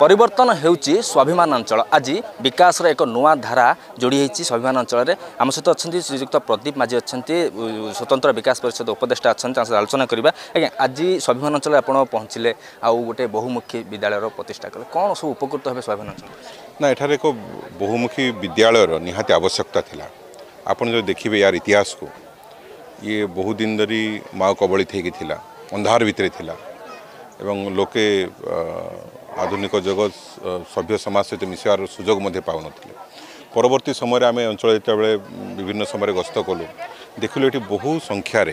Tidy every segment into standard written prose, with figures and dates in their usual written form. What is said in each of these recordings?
परिवर्तन हेउची स्वाभिमान अंचल आज विकास एक नूआ धारा जोड़ी होती स्वाभिमान अंचल आम सहित अच्छा श्रीजुक्त प्रदीप माझी अच्छा स्वतंत्र विकास परिषद उपदेष्टा अच्छा आलोचना करवा आज्ञा आज स्वाभिमान अंचल आप पहुँचले आउ गोटे बहुमुखी विद्यालय प्रतिष्ठा कले कौन सब उपकृत हे स्वाभिमान अंचल ना एठार एक बहुमुखी विद्यालय निहाती आवश्यकता थी आप जो देखिए यार इतिहास को ये बहुत दिन धरी माओ कबलित होता अंधार भितर एवं लोके आधुनिक जगत सभ्य समाज सहित मिसार सुजोग पाऊ नथिले परवर्ती समय आम अंचल जिते विभिन्न समय गस्त कलु देखिलु ये बहु संख्यार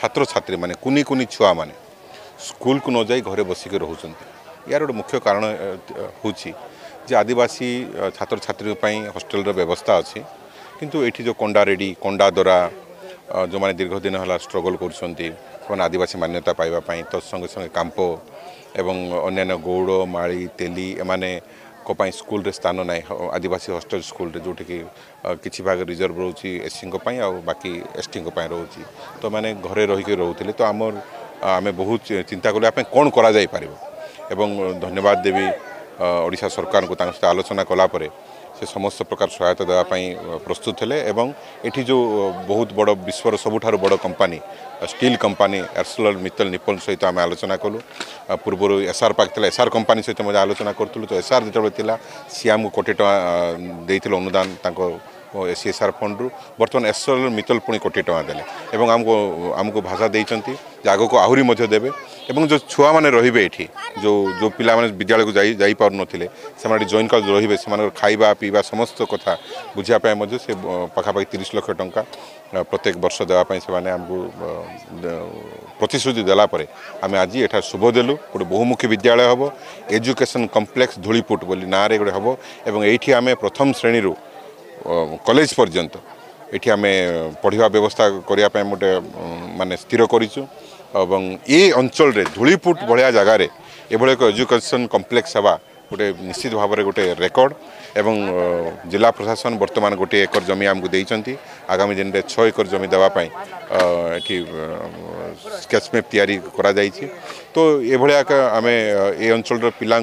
छात्र छात्री माने कुनी कुनी छुआ माने स्कूल को न जाई घरे बसिक रोचंती यार गोटे मुख्य कारण होची जे आदिवासी छात्र छात्री हॉस्टल व्यवस्था अच्छी किंतु एठी जो कोंडा रेडी कोंडा दोरा जो माने दीर्घ दिन हला स्ट्रगल करछंती आदिवासी मान्यता पाइबा पाई तो संगे संगे कांप एवं अन्य गौड़ माली तेली एमाने कोई स्कूल रे स्थान ना आदिवासी हॉस्टल स्कूल रे जोटी कि भाग रिजर्व रोची एससी बाकी एसटी रोची तो माने घरे रही रोते तो आमर आम बहुत चिंता करने कौन करा जाई पारिबो एवं धन्यवाद देवी ओडिशा सरकार को सहित आलोचना कलापर से समस्त प्रकार सहायता देवाई प्रस्तुत थे एवं एठी जो बहुत बड़ विश्वर सबुठार बड़ company steel company Arcelor Mittal Nippon सहित आम आलोचना कलु पूर्वर एसआर पाक एसआर कंपानी सहित आलोचना करूँ तो एसआर जितेबाला सी आम कोटी टाँह देते अनुदान सीएसआर फंड रु बर्तमान आर्सेलर मित्तल पुणी कोटी टाँह देले एवं आमको आमको भाषा देइचंती आग को आहरी देवे एवं जो छुआ मैंने रही एठी जो जो पिला माने विद्यालय को जाई पार नथिले से जॉइन कर रही से खाइबा पीवा समस्त कथा बुझापाई से पखापाखि 30 लाख टंका प्रत्येक वर्ष देवाई से आमको प्रतिश्रुति देलापर आम आज एठा शुभ देलु गोटे बहुमुखी विद्यालय हम एजुकेशन कम्प्लेक्स धूलीपुट बोली ना गोटे हम एवं ये आम प्रथम श्रेणी रु कॉलेज पर्यंत ये आम पढ़ा व्यवस्था करने गोटे मानने स्थिर करूँ एवं ये अंचल रे धूलीपुट भाया जगार एक एजुकेशन कम्प्लेक्स हवा गोटे निश्चित भाव में गोटे रेकर्ड एवं जिला प्रशासन वर्तमान गोटे एकर जमी आमको देती आगामी दिन में 6 एकर जमी देवाई स्केचमैप या तो ये आम ये अंचल पिला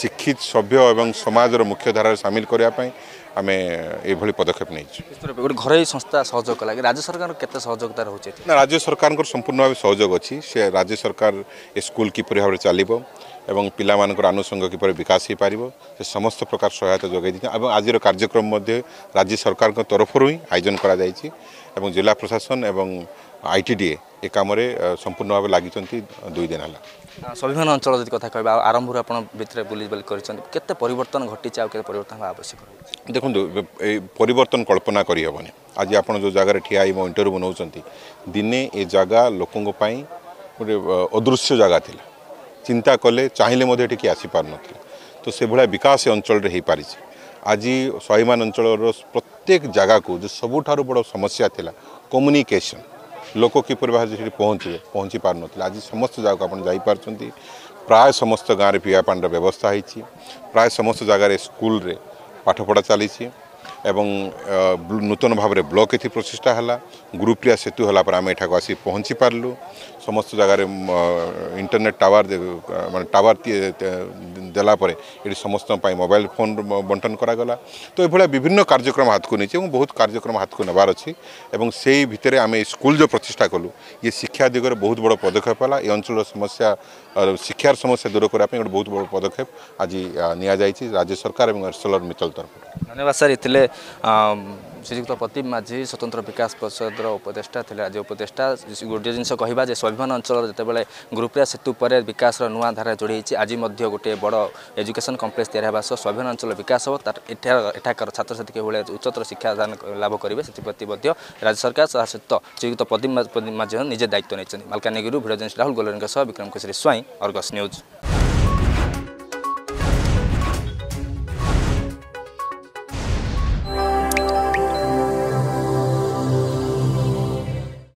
शिक्षित सभ्य एवं समाज मुख्यधारा सामिल करने आम ये पदक्षेप नहीं घर संस्था सहयोग कला राज्य सरकार केते सहयोगता रोचे ना राज्य सरकार संपूर्ण भाव सहयोग अच्छी से राज्य सरकार ए स्कूल किपर भाव चलो एवं पिला आनुषंग किपर विकास हो पार से समस्त प्रकार सहायता जोगाई एवं आज कार्यक्रम राज्य सरकार तरफ ही आयोजन कर जिला प्रशासन एवं आईटीडीए ए काम संपूर्ण भाव लगी 2 दिन है स्वाभिमान अंचल जी कथ कह आरंभ आपरे बुली बुली करते परिवर्तन घटी आउ परिवर्तन आवश्यक देखो परिवर्तन कल्पना करहबनी आज आप जो जगार ठिया मो इंटरव्यू नौ दिने ये जगह लोकों गोटे अदृश्य जगह थी चिंता कले चाहिए किए आसीपार ना तो से भाया विकास अंचल हो पारी आज स्वाभिमान अंचल प्रत्येक जगह को जो सबुठार बड़ समस्या थी कम्युनिकेशन लोक किपर भाव पहुँची पार ना आज समस्त जगह को आईपार प्राय समस्त गाँव में पीवा पानी व्यवस्था होती प्राय समस्त जगार स्कूल रे पाठपढ़ा चली नूतन भाव में ब्लॉक ये प्रतिष्ठा है गुरुप्रिया सेतु हलापर आम एठा आसी पहुँची पार्लु समस्त जगार इंटरनेट टावर मान टावर देलापर ये समस्त मोबाइल फोन बंटन करागला तो ये विभिन्न कार्यक्रम हाथ को नहीं बहुत कार्यक्रम हाथ को नबार अच्छी से ही भितर आम स्कूल जो प्रतिष्ठा कलु ये शिक्षा दिगरे बहुत बड़ पदक्षेप है ये अंचल समस्या शिक्षार समस्या दूर करने गोटे बहुत बड़ पदक्षेप आज नि राज्य सरकार और आर्सेलर मित्तल तरफ धन्यवाद सर ये श्रीजुक्त प्रदीप माझी स्वतंत्र विकास परिषद उपदेष्टा थे आज उपदेष्टा गोटे जिनस कहवा स्वाभिमान अंचल जितेबाला गुरुप्रिया सेतु पर विकास नूआ धारा जोड़ी आज गोटे बड़ एजुकेशन कम्प्लेक्स तैयार सह स्वाभिमान अंचल विकास हो एठाकर छात्र छात्री किभली उच्चतर शिक्षा लाभ करेंगे से प्रति राज्य सरकार सहित श्रीजुक्त प्रदीप माझी निजे दायित्व नहीं Malkangiri video journalist Rahul Golanka Vikram Kesari Swain Argus news.